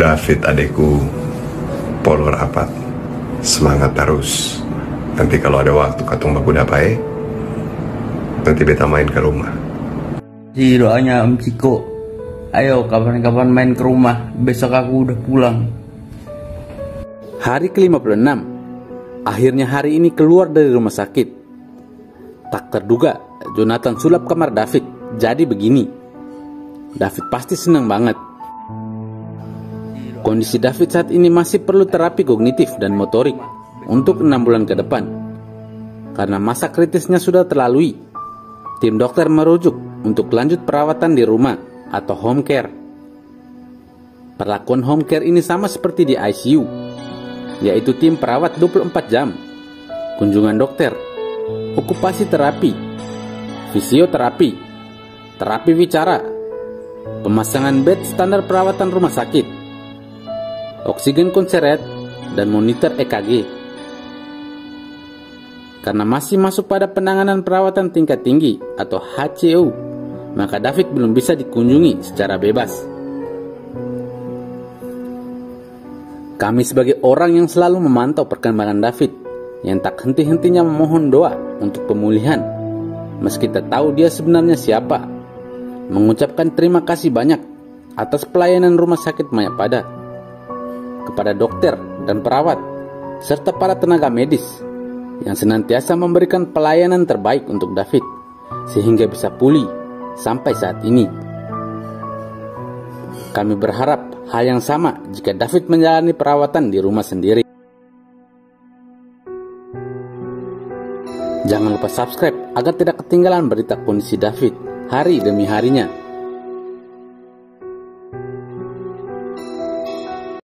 David adekku, polo rapat, semangat terus. Nanti kalau ada waktu katung baku dapai, nanti beta main ke rumah. Jadi doanya Om Ciko, ayo kapan-kapan main ke rumah, besok aku udah pulang. Hari ke-56, akhirnya hari ini keluar dari rumah sakit. Tak terduga, Jonathan sulap kamar David, jadi begini. David pasti senang banget. Kondisi David saat ini masih perlu terapi kognitif dan motorik untuk 6 bulan ke depan. Karena masa kritisnya sudah terlalui, tim dokter merujuk untuk lanjut perawatan di rumah atau home care. Perlakuan home care ini sama seperti di ICU, yaitu tim perawat 24 jam, kunjungan dokter, okupasi terapi, fisioterapi, terapi bicara, pemasangan bed standar perawatan rumah sakit, oksigen konseret, dan monitor EKG. Karena masih masuk pada penanganan perawatan tingkat tinggi atau HCU, maka David belum bisa dikunjungi secara bebas. Kami sebagai orang yang selalu memantau perkembangan David, yang tak henti-hentinya memohon doa untuk pemulihan, meski tak tahu dia sebenarnya siapa, mengucapkan terima kasih banyak atas pelayanan rumah sakit Mayapada, kepada dokter dan perawat, serta para tenaga medis, yang senantiasa memberikan pelayanan terbaik untuk David, sehingga bisa pulih sampai saat ini. Kami berharap hal yang sama jika David menjalani perawatan di rumah sendiri. Jangan lupa subscribe agar tidak ketinggalan berita kondisi David hari demi harinya.